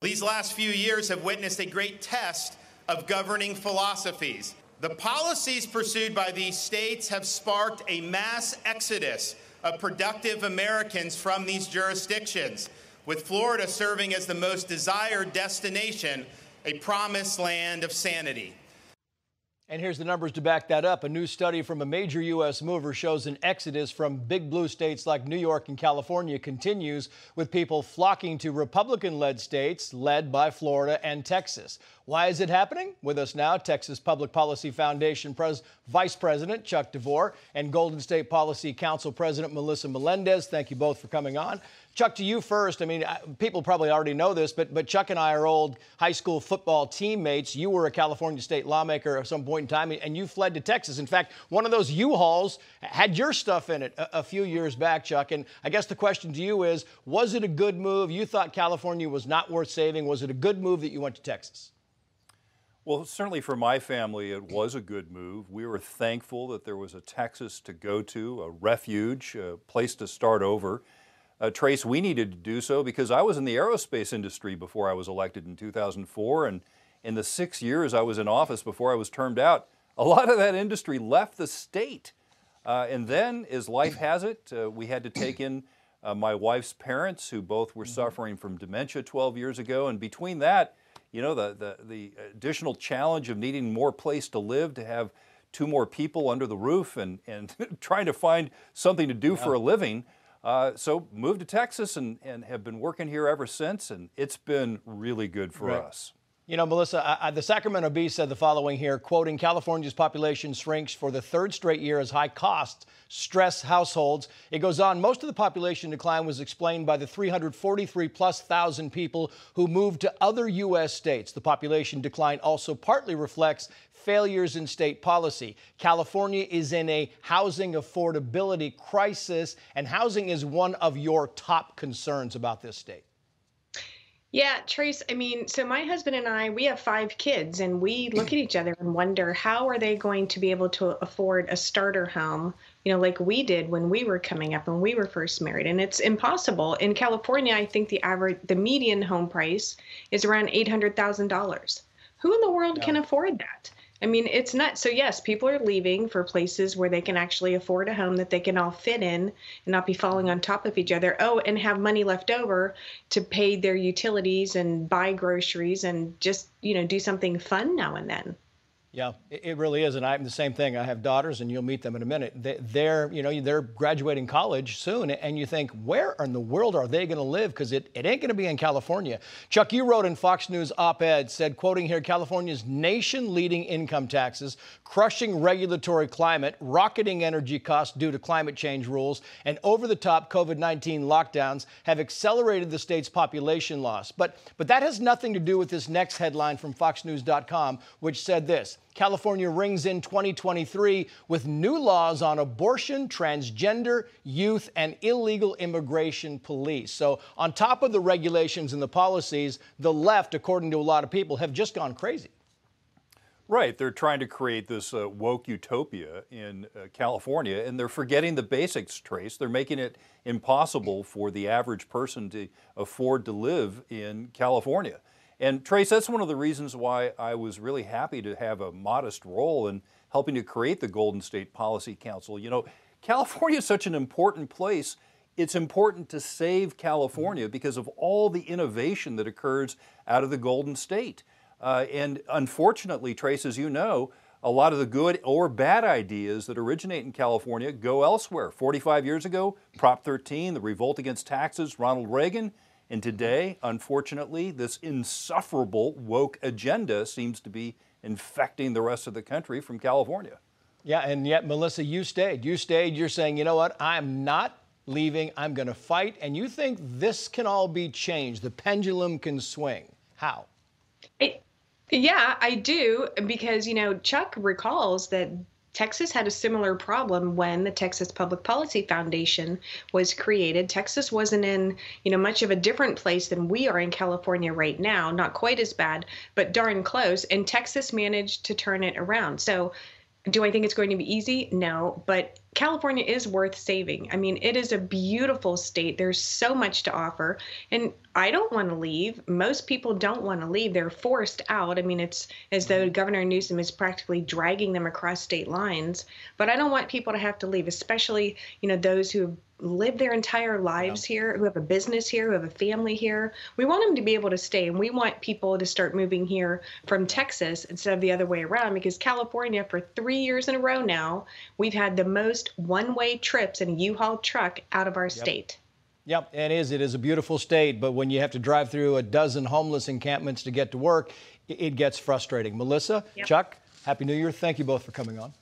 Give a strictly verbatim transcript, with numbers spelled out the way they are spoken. These last few years have witnessed a great test of governing philosophies. The policies pursued by these states have sparked a mass exodus of productive Americans from these jurisdictions, with Florida serving as the most desired destination, a promised land of sanity. And here's the numbers to back that up. A new study from a major U S mover shows an exodus from big blue states like New York and California continues, with people flocking to Republican-led states led by Florida and Texas. Why is it happening? With us now, Texas Public Policy Foundation Pres- Vice President Chuck DeVore and Golden State Policy Council President Melissa Melendez. Thank you both for coming on. Chuck, to you first. I mean, people probably already know this, but, but Chuck and I are old high school football teammates. You were a California state lawmaker at some point in time, and you fled to Texas. In fact, one of those U-Hauls had your stuff in it a, a few years back, Chuck. And I guess the question to you is, was it a good move? You thought California was not worth saving. Was it a good move that you went to Texas? Well, certainly for my family, it was a good move. We were thankful that there was a Texas to go to, a refuge, a place to start over. Uh, Trace, we needed to do so because I was in the aerospace industry before I was elected in two thousand four, and in the six years I was in office before I was termed out, a lot of that industry left the state. Uh, and then, as life has it, uh, we had to take in uh, my wife's parents, who both were suffering from dementia twelve years ago, and between that, you know, the, the, the additional challenge of needing more place to live, to have two more people under the roof, and, and trying to find something to do yeah. for a living. Uh, so moved to Texas and, and have been working here ever since, and it's been really good for right. us. You know, Melissa, I, I, the Sacramento Bee said the following here, quoting, California's population shrinks for the third straight year as high costs stress households. It goes on, most of the population decline was explained by the three hundred forty-three plus thousand people who moved to other U S states. The population decline also partly reflects failures in state policy. California is in a housing affordability crisis, and housing is one of your top concerns about this state. Yeah, Trace, I mean, so my husband and I, we have five kids, and we look at each other and wonder, how are they going to be able to afford a starter home, you know, like we did when we were coming up and we were first married? And it's impossible. In California, I think the average, the median home price is around eight hundred thousand dollars. Who in the world yeah. can afford that? I mean, it's nuts. So yes, people are leaving for places where they can actually afford a home that they can all fit in and not be falling on top of each other. Oh, and have money left over to pay their utilities and buy groceries and just, you know, do something fun now and then. Yeah, it really is. And I'm the same thing. I have daughters, and you'll meet them in a minute. They're, you know, they're graduating college soon, and you think, where in the world are they going to live? Because it, it ain't going to be in California. Chuck, you wrote in Fox News op-ed, said, quoting here, California's nation-leading income taxes, crushing regulatory climate, rocketing energy costs due to climate change rules, and over-the-top COVID nineteen lockdowns have accelerated the state's population loss. But, but that has nothing to do with this next headline from Fox News dot com, which said this. California rings in twenty twenty-three with new laws on abortion, transgender, youth, and illegal immigration police. So on top of the regulations and the policies, the left, according to a lot of people, have just gone crazy. Right. They're trying to create this uh, woke utopia in uh, California, and they're forgetting the basics, Trace. They're making it impossible for the average person to afford to live in California. And Trace, that's one of the reasons why I was really happy to have a modest role in helping to create the Golden State Policy Council. You know, California is such an important place. It's important to save California because of all the innovation that occurs out of the Golden State. Uh, and unfortunately, Trace, as you know, a lot of the good or bad ideas that originate in California go elsewhere. forty-five years ago, Prop thirteen, the revolt against taxes, Ronald Reagan. And today, unfortunately, this insufferable woke agenda seems to be infecting the rest of the country from California. Yeah, and yet, Melissa, you stayed. You stayed. You're saying, you know what? I'm not leaving. I'm going to fight. And you think this can all be changed. The pendulum can swing. How? It, yeah, I do, because, you know, Chuck recalls that Texas had a similar problem when the Texas Public Policy Foundation was created. Texas wasn't in, you know, much of a different place than we are in California right now, not quite as bad, but darn close, and Texas managed to turn it around. So do I think it's going to be easy? No, but California is worth saving. I mean, it is a beautiful state. There's so much to offer. And I don't want to leave. Most people don't want to leave. They're forced out. I mean, it's as though Governor Newsom is practically dragging them across state lines. But I don't want people to have to leave, especially, you know, those who live their entire lives yeah. here, who have a business here, who have a family here. We want them to be able to stay. And we want people to start moving here from Texas instead of the other way around, because California, for three years in a row now, we've had the most one-way trips in a U-Haul truck out of our yep. state. Yep, it is. It is a beautiful state, but when you have to drive through a dozen homeless encampments to get to work, it gets frustrating. Melissa, yep. Chuck, Happy New Year. Thank you both for coming on.